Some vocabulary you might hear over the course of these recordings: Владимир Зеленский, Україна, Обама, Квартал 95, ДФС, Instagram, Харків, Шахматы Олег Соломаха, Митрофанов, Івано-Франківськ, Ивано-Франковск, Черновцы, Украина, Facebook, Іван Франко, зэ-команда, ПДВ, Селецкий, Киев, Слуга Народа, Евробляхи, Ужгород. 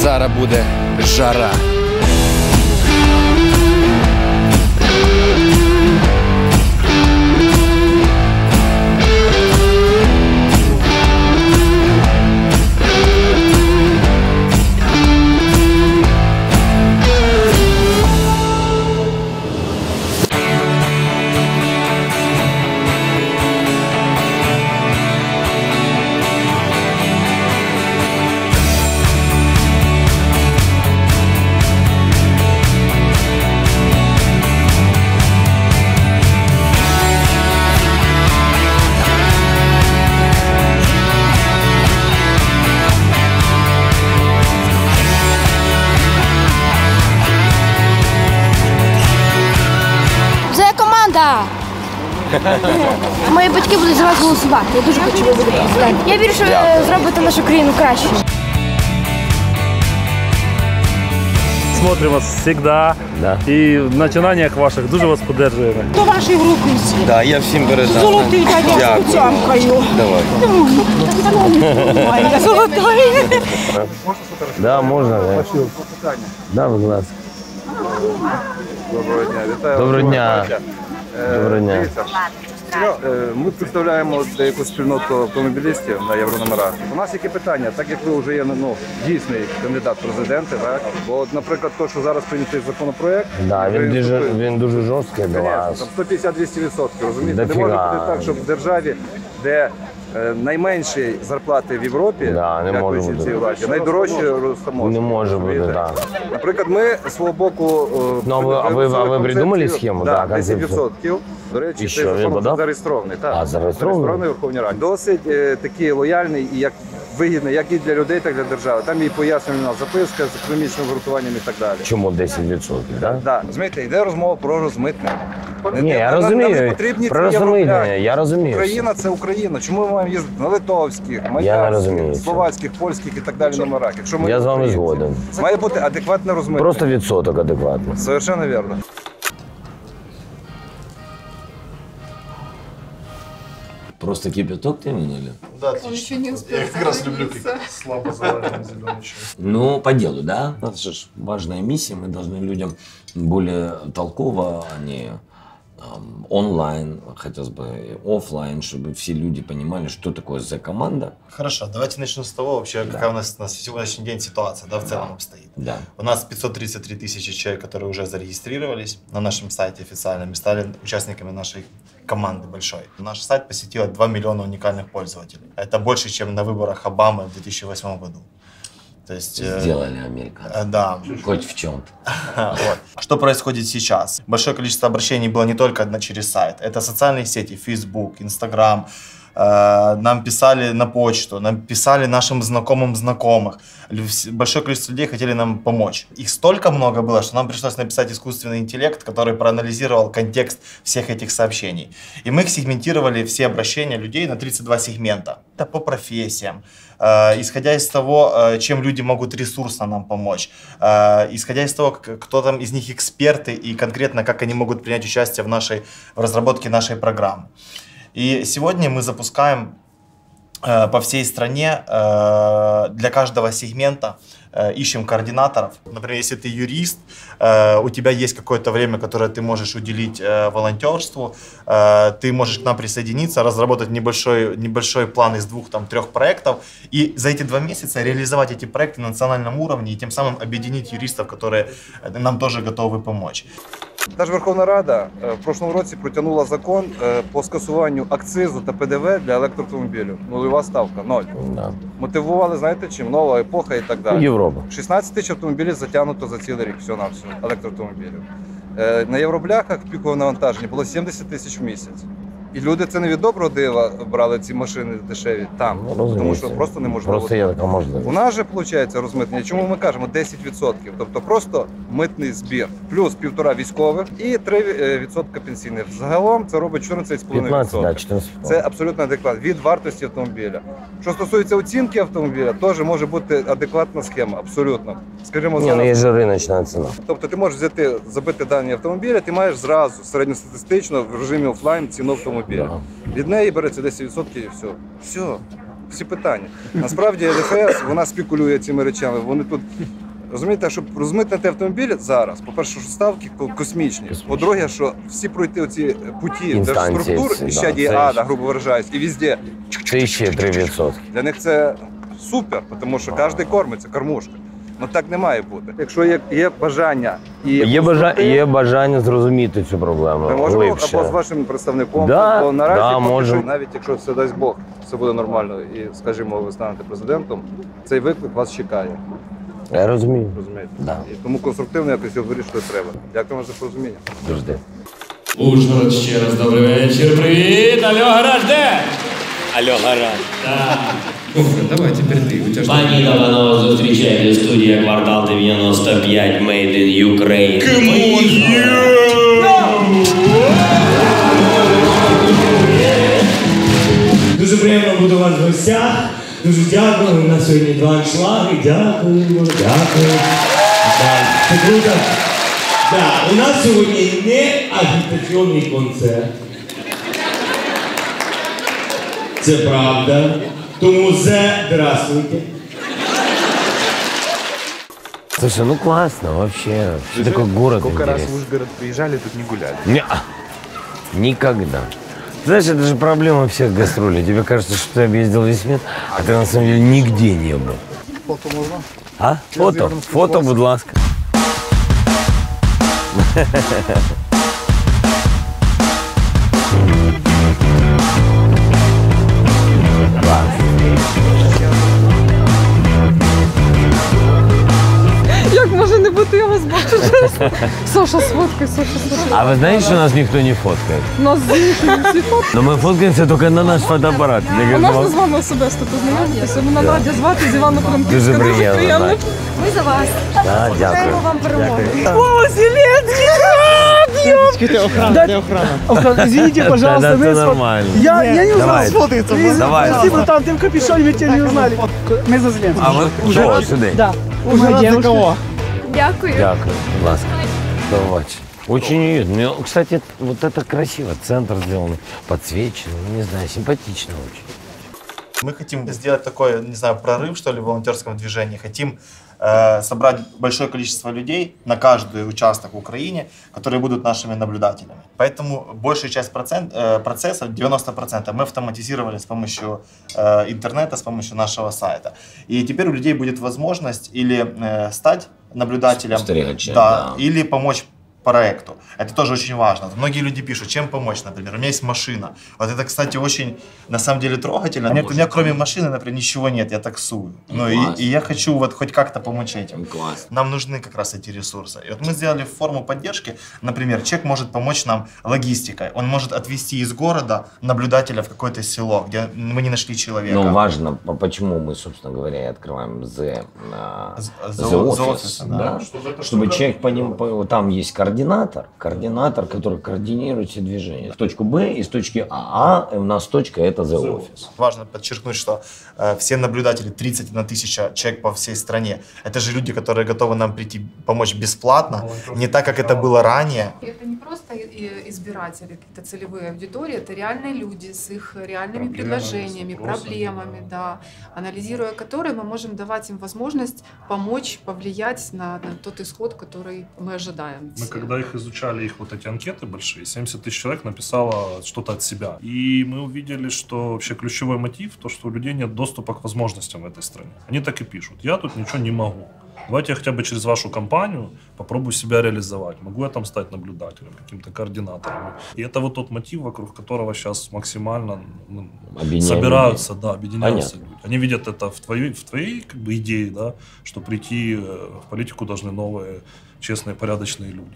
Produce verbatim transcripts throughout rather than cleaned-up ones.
зараз буде жара. Мої батьки будуть за вас голосувати. Я дуже хочу, ви будете голосувати. Я вірю, що ви зробите нашу країну краще. Смотрим вас завжди. І в починаннях ваших дуже вас підтримуємо. До вашої групи всі. Так, я всім передам. Золотий, я з куцянкою. Давай. Золотий. Так, можна. Так, будь ласка. Доброго дня. Вітаю. Доброго дня. Доброго дня. Ми представляємо якусь спільноту автомобілістів на єврономерах. У нас які питання, так як ви вже є дійсний кандидат в президенти, бо, наприклад, те, що зараз прийнятий законопроект, він дуже жорсткий для вас. сто п'ятдесят - двісті відсотків, розумієте? Не може бути так, щоб в державі, де найменші зарплати в Європі, дякуючи цій владі, найдорожчі розтаможки. Не може бути, так. Наприклад, ми, з свого боку... А ви придумали схему? Так, десять відсотків. До речі, цей закон зареєстрований. А, зареєстрований в Верховній Раді. Досить такий лояльний і вигідний, як і для людей, так і для держави. Там і пояснювальна записка з економічним вирахуванням і так далі. Чому десять відсотків, так? Так. Розумієте, йде розмова про розмитнення. Ні, я розумію, про розмитнення, я розумію. Україна – це Україна. Чому ми маємо їздити на литовських, мадярських, словацьких, польських і так далі номерах? Я з вами згоден. Має бути адекватне розмитнення. Просто відсоток адекватний. Совершенно вірно. Просто кипяток ты минули? Да, отлично. Он еще не успел. Я как раз люблю слабо заваренный зеленый чай. Ну, по делу, да? Это же важная миссия. Мы должны людям более толково, а не эм, онлайн, хотелось бы офлайн, чтобы все люди понимали, что такое зэ-команда. Хорошо, давайте начнем с того, вообще, да. какая у нас на сегодняшний день ситуация, да, в целом да. обстоит. Да. У нас пятьсот тридцать три тысячи человек, которые уже зарегистрировались на нашем сайте официальном и стали участниками нашей команды большой. Наш сайт посетило два миллиона уникальных пользователей. Это больше, чем на выборах Обамы в две тысячи восьмом году. То есть, сделали американцы. Да. Хоть в чем-то. Вот. Что происходит сейчас? Большое количество обращений было не только через сайт. Это социальные сети, Facebook, Instagram. Нам писали на почту, нам писали нашим знакомым знакомых. Большое количество людей хотели нам помочь. Их столько много было, что нам пришлось написать искусственный интеллект, который проанализировал контекст всех этих сообщений. И мы их сегментировали, все обращения людей, на тридцать два сегмента. Это по профессиям, исходя из того, чем люди могут ресурсно нам помочь, исходя из того, кто там из них эксперты и конкретно как они могут принять участие в нашей, в разработке нашей программы. И сегодня мы запускаем э, по всей стране э, для каждого сегмента, э, ищем координаторов. Например, если ты юрист, э, у тебя есть какое-то время, которое ты можешь уделить э, волонтерству, э, ты можешь к нам присоединиться, разработать небольшой, небольшой план из двух-трех проектов и за эти два месяца реализовать эти проекты на национальном уровне и тем самым объединить юристов, которые нам тоже готовы помочь. Та ж Верховна Рада в прошлому році протягнула закон по скасуванню акцизу та ПДВ для електроавтомобілів. Нульова ставка, ноль. Да. Мотивували, знаєте, чим? Нова епоха і так далі. Європа. шістнадцять тисяч автомобілів затягнуто за цілий рік, всього-навсього, електроавтомобілів. На Євробляхах пікове навантаження було сімдесят тисяч в місяць. І люди це не від доброго дива брали ці машини дешеві там, ну, тому що просто неможливо. Просто є така можливість. У нас же, виходить, розмитнення, чому ми кажемо десять відсотків, тобто просто митний збір, плюс півтора військових і три відсотки пенсійних. Загалом це робить чотирнадцять цілих п'ять десятих відсотка. Це абсолютно адекватно, від вартості автомобіля. Що стосується оцінки автомобіля, теж може бути адекватна схема, абсолютно. Скажімо, зараз... Ні, є ж риночна ціна. Тобто ти можеш взяти, забити дані автомобіля, ти маєш зразу середньостатистично в режимі офлайн ціну автомобіля. Від неї береться десять відсотків і все. Все. всі питання. Насправді ДФС, вона спекулює цими речами. Вони тут, розумієте, щоб розмитнити автомобіль зараз, по-перше, ставки космічні, космічні. По-друге, що всі пройти оці путі держструктур, і ще да, діє ада, грубо виражаюсь, і везде. тисяча три відсотки. Для них це супер, тому що кожен кормиться, кормушка. Ну так не має бути. Якщо є, є бажання і є бажання, є бажання зрозуміти цю проблему. Ми можемо глибше. Або з вашим представником, да, бо наразі да, можемо. Навіть якщо все дасть Бог, все буде нормально, і скажімо, ви станете президентом, цей виклик вас чекає. Я розумію. Розумієте? Да. І тому конструктивно якось його вирішити треба. Дякую вам за порозуміння. Дожди. Ужгород ще раз добрий вечір. Привіт! Алло, гараж, де? Алло, гараж. Да. Давай теперь ты. У тебя Пани Иванова, встречаем в студии «Квартал дев'яносто п'ять», made in Ukraine. Дуже приємно бути у вас в гостях. Дуже дякую. У нас сьогодні два аншлаги. Дякую. Дякую. Це круто. У нас сьогодні не агітаційний концерт. Це правда. Тому зе, здравствуйте. Слушай, ну классно вообще. Что такое город? Сколько раз в Ужгород приезжали, тут не гуляли? Не-а. Никогда. Знаешь, это же проблема всех гастролей. Тебе кажется, что ты объездил весь мир, а ты на самом деле нигде не был. Фото можно? А? Фото? Фото, будь ласка. Як може не бути його збачити? Саша, сфоткай, Саша, сфоткай. А ви знаєте, що нас ніхто не фоткає? Нас ніхто не фоткає. Ну ми фоткаємося тільки на наш фотоапарат. А можна з вами особисто познайомитися? Мене Надя звати, з Івано-Франківська. Дуже приємно. Ми за вас. Так, дякую. Дякую вам перемоги. О, Зеленский! Девочки, охрана, охрана. Извините, пожалуйста. Это нормально. Я не узнал сфоткаться. Спасибо, братан, ты в капюшоне, ведь тебя не узнали. Мы за Зеленским. А вы что, сюда? Да. Уже за кого? Дякую. Дякую, ласка. Давайте. Очень уютно. Кстати, вот это красиво. Центр сделан, подсвечен, не знаю, симпатично очень. Мы хотим сделать такой, не знаю, прорыв, что ли, в волонтерском движении. Хотим э, собрать большое количество людей на каждый участок в Украине, которые будут нашими наблюдателями. Поэтому большую часть процент, э, процессов, девяносто процентов, мы автоматизировали с помощью э, интернета, с помощью нашего сайта. И теперь у людей будет возможность или э, стать наблюдателем, да, да. или помочь проекту. Это тоже очень важно. Многие люди пишут, чем помочь, например. У меня есть машина. Вот это, кстати, очень, на самом деле, трогательно. У меня, у меня кроме машины, например, ничего нет, я таксую. Ну, и, и я хочу вот хоть как-то помочь этим. Класс. Нам нужны как раз эти ресурсы. И вот мы сделали форму поддержки. Например, человек может помочь нам логистикой. Он может отвезти из города наблюдателя в какое-то село, где мы не нашли человека. Ну, важно, почему мы, собственно говоря, и открываем the, uh, the, the office, office, да? Да? Что Чтобы человек понимал, там есть координаты. Координатор, координатор, который координирует все движения. В точку Б и с точки А, а у нас точка это the office. Важно подчеркнуть, что э, все наблюдатели, тридцать на тысячу человек по всей стране, это же люди, которые готовы нам прийти помочь бесплатно, не так, как это было ранее. Это не просто избиратели, какие-то целевые аудитории, это реальные люди с их реальными Проблемы, предложениями, вопросы, проблемами, да. да, анализируя которые, мы можем давать им возможность помочь, повлиять на, на тот исход, который мы ожидаем. Мы Когда их изучали, их вот эти анкеты большие, семьдесят тысяч человек написало что-то от себя. И мы увидели, что вообще ключевой мотив – то, что у людей нет доступа к возможностям в этой стране. Они так и пишут. Я тут ничего не могу. Давайте я хотя бы через вашу компанию попробую себя реализовать. Могу я там стать наблюдателем, каким-то координатором. И это вот тот мотив, вокруг которого сейчас максимально ну, собираются, да, объединяются Понятно. люди. Они видят это в твоей, в твоей как бы, идее, да, что прийти в политику должны новые, честные, порядочные люди.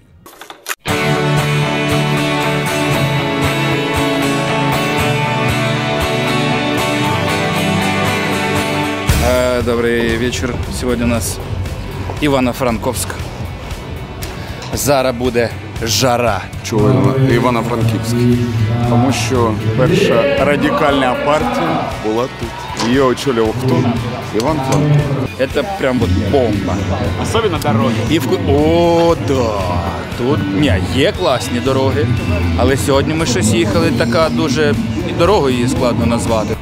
Добрый вечер. Сегодня у нас Ивано-Франковск. Зара буде жара. Чуємо Івано-Франківський, тому що перша радикальна партія була тут. Її очолював хто? Іван Франко. Це прям вот бомба. Особливо дороги. І в... О, да. Тут ні, є класні дороги, але сьогодні ми щось їхали, така дуже і дорогою її складно назвати.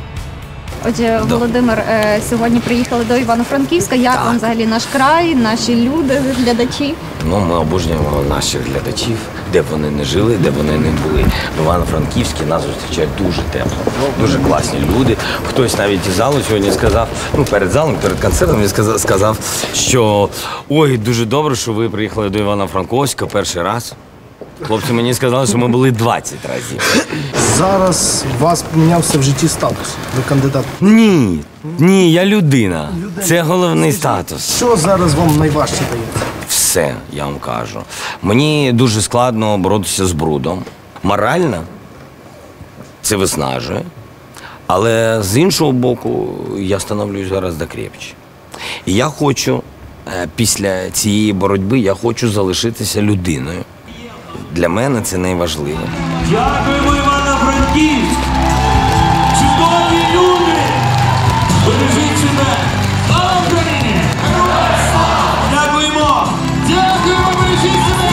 Отже, да. Володимир, сьогодні приїхали до Івано-Франківська. Як так. вам взагалі наш край, наші люди, глядачі? Ну, ми обожнюємо наших глядачів, де б вони не жили, де б вони не були. В Івано-Франківській нас зустрічають дуже тепло, дуже класні люди. Хтось навіть із залу сьогодні сказав, ну, перед залом, перед концертом він сказав, сказав, що ой, дуже добре, що ви приїхали до Івано-Франківська перший раз. Хлопці мені сказали, що ми були двадцять разів. Зараз у вас помінявся в житті статус. Ви кандидат? Ні, ні, я людина. Людей. Це головний статус. Що зараз вам найважче дається? Все, я вам кажу. Мені дуже складно боротися з брудом. Морально це виснажує. Але з іншого боку, я становлюсь зараз крепче. І я хочу, після цієї боротьби, я хочу залишитися людиною. Для мене це найважливо. Дякуємо, Івано-Франківськ! Чудові люди! Бережіть себе! Слава Україні! Дякуємо! Дякуємо, бережіть себе!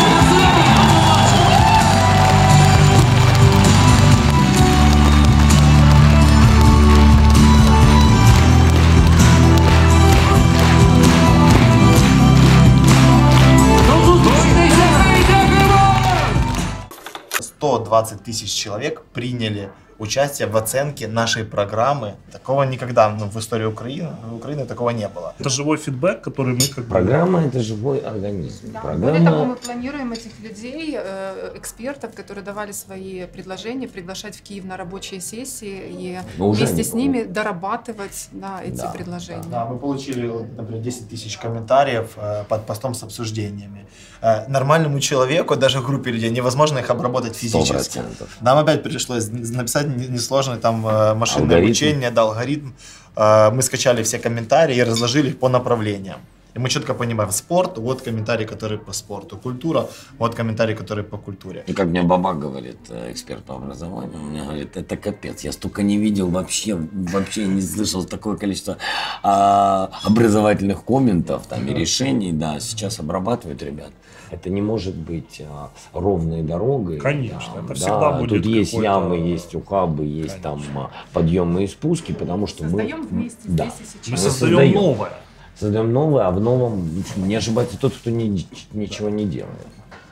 сто двадцать тысяч человек приняли участие в оценке нашей программы. Такого никогда, ну, в истории Украины, Украины такого не было. Это живой фидбэк, который мы как бы... Программа — это живой организм. Да. Программа... Более того, мы планируем этих людей, э, экспертов, которые давали свои предложения, приглашать в Киев на рабочие сессии и вместе с ними дорабатывать на эти да. предложения. Да. Да, мы получили, например, десять тысяч комментариев э, под постом с обсуждениями. Э, нормальному человеку, даже группе людей, невозможно их обработать физически. сто процентов. Нам опять пришлось написать несложный там машинное алгоритм. обучение, да, алгоритм. Мы скачали все комментарии и разложили их по направлениям. И мы четко понимаем, спорт, вот комментарий, который по спорту, культура, вот комментарий, который по культуре. И как мне баба говорит, эксперт по образованию, мне говорит, это капец, я столько не видел вообще, вообще не слышал такое количество а, образовательных комментов там, и решений, да, сейчас обрабатывают ребят. Это не может быть а, ровной дорогой. Конечно, там, это всегда да, будет. Тут есть ямы, есть ухабы, есть конечно. там а, подъемы и спуски, потому что создаем мы… Вместе, да, мы создаем, создаем новое. Создаем новое, а в новом не ошибается тот, кто ни, ничего не делает.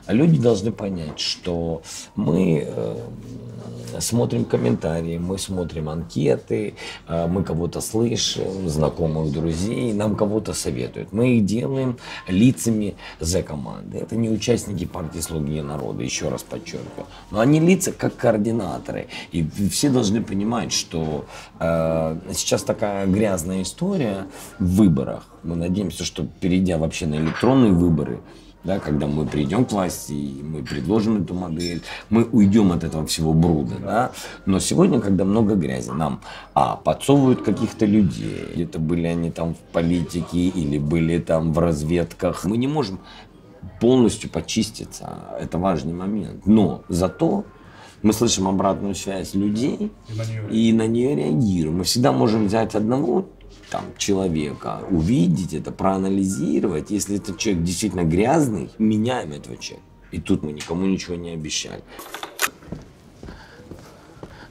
А люди должны понять, что мы э, смотрим комментарии, мы смотрим анкеты, э, мы кого-то слышим, знакомых, друзей, нам кого-то советуют. Мы их делаем лицами за команды. Это не участники партии «Слуги народа», еще раз подчеркиваю. Но они лица как координаторы. И все должны понимать, что э, сейчас такая грязная история в выборах. Мы надеемся, что перейдя вообще на электронные выборы, да, когда мы придем к власти, и мы предложим эту модель, мы уйдем от этого всего бруда. Да? Но сегодня, когда много грязи, нам а, подсовывают каких-то людей, где-то были они там в политике или были там в разведках. Мы не можем полностью почиститься, это важный момент. Но зато мы слышим обратную связь людей и на нее реагируем. Мы всегда можем взять одного там человека, увидеть это, проанализировать. Если этот человек действительно грязный, меняем этого человека. И тут мы никому ничего не обещали.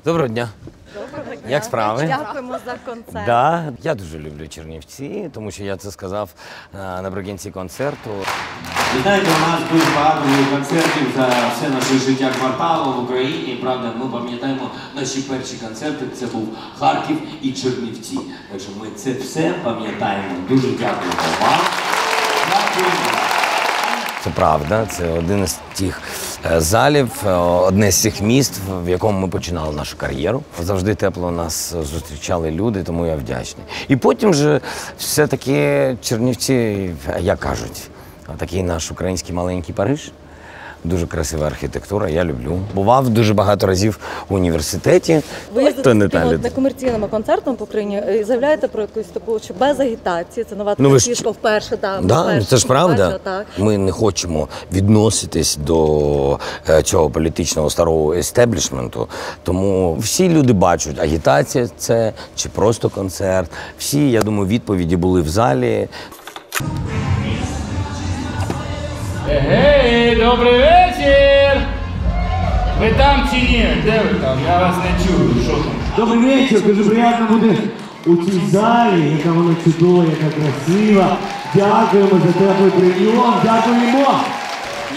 Доброго дня. Доброго дня. Як справи? Дякуємо за концерт. Да, я дуже люблю Чернівці, тому що я це сказав наприкінці концерту. Вітайте, у нас дуже багато концертів за все наше життя кварталу в Україні. І, правда, ми пам'ятаємо наші перші концерти. Це був Харків і Чернівці. Так що ми це все пам'ятаємо. Дуже дякуємо вам. Дякуємо. Це правда, це один із тих залів, одне з цих міст, в якому ми починали нашу кар'єру. Завжди тепло нас зустрічали люди, тому я вдячний. І потім же все-таки Чернівці, як кажуть, такий наш український маленький Париж. Дуже красива архітектура, я люблю. Бував дуже багато разів в університеті. Ви за комерційними концертами по Україні і заявляєте про якусь таку, що без агітації, це нова ну, фішка вперше. Так, да, вперше, це ж правда. Вперше, так. Ми не хочемо відноситись до цього політичного старого естеблішменту, тому всі люди бачать, агітація це чи просто концерт. Всі, я думаю, відповіді були в залі. Ей, добрий вечір! Ви там чи ні? Де ви там? Я вас не чую. Добрий вечір, дуже приємно буде у цій залі, яка вона чудова, яка красива. Дякуємо за теплий прийом, дякуємо!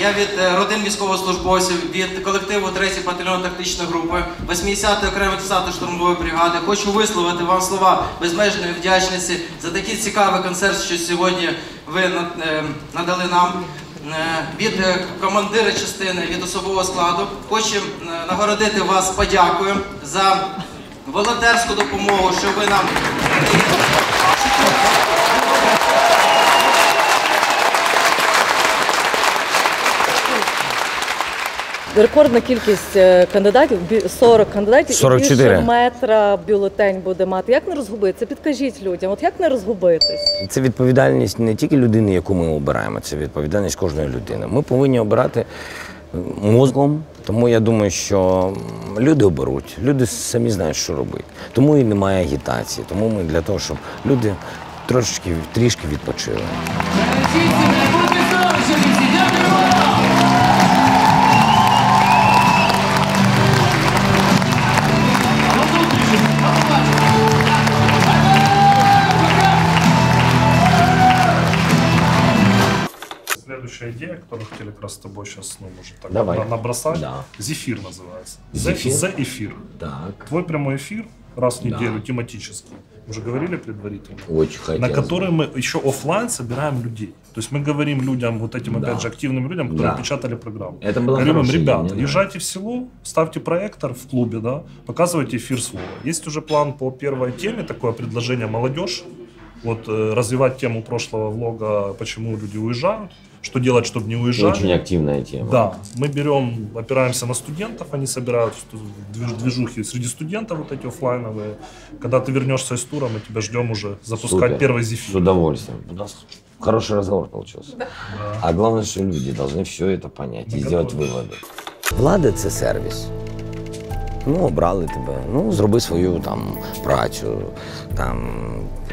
Я від родин військовослужбовців, від колективу третьої батальйонно-тактичної групи, вісімдесятої окремої десантно штурмової бригади хочу висловити вам слова безмежної вдячності за такий цікавий концерт, що сьогодні ви надали нам. Від командира частини, від особового складу хочу нагородити вас подякою за волонтерську допомогу, що ви нам... Рекордна кількість кандидатів, сорок кандидатів, сорок чотири. І більше метра бюлетень буде мати. Як не розгубитися? Підкажіть людям, от як не розгубитись? Це відповідальність не тільки людини, яку ми обираємо, це відповідальність кожної людини. Ми повинні обирати мозком, тому я думаю, що люди оберуть, люди самі знають, що робити. Тому і немає агітації, тому ми для того, щоб люди трошечки, трішки відпочили. Идея, которую хотели как раз с тобой сейчас, ну, может, так набросать. Да. Зефир называется. Зефир? За эфир. Так. Твой прямой эфир раз в неделю, да. Тематический. Мы уже говорили предварительно. Очень хотелось. На который мы еще офлайн собираем людей. То есть мы говорим людям, вот этим, да. опять же, активным людям, которые да. печатали программу. Это было говорим им, ребята, езжайте в село, ставьте проектор в клубе, да, показывайте эфир слова. Есть уже план по первой теме, такое предложение молодежь. Вот развивать тему прошлого влога, почему люди уезжают, что делать, чтобы не уезжать. Очень активная тема. Да, мы берем, опираемся на студентов, они собирают движухи среди студентов вот эти офлайновые. Когда ты вернешься из тура, мы тебя ждем уже запускать Супер. Первый зефир. С удовольствием. У нас хороший разговор получился. Да. А главное, что люди должны все это понять и, и сделать выводы. Влада – это сервис. Ну, обрали тебе, ну, зроби свою там працю, там,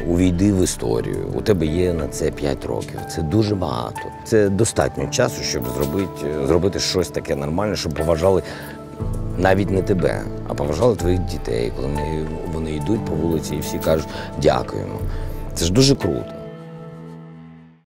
увійди в історію, у тебе є на це п'ять років, це дуже багато. Це достатньо часу, щоб зробити, зробити щось таке нормальне, щоб поважали навіть не тебе, а поважали твоїх дітей, коли вони, вони йдуть по вулиці і всі кажуть «дякуємо». Це ж дуже круто.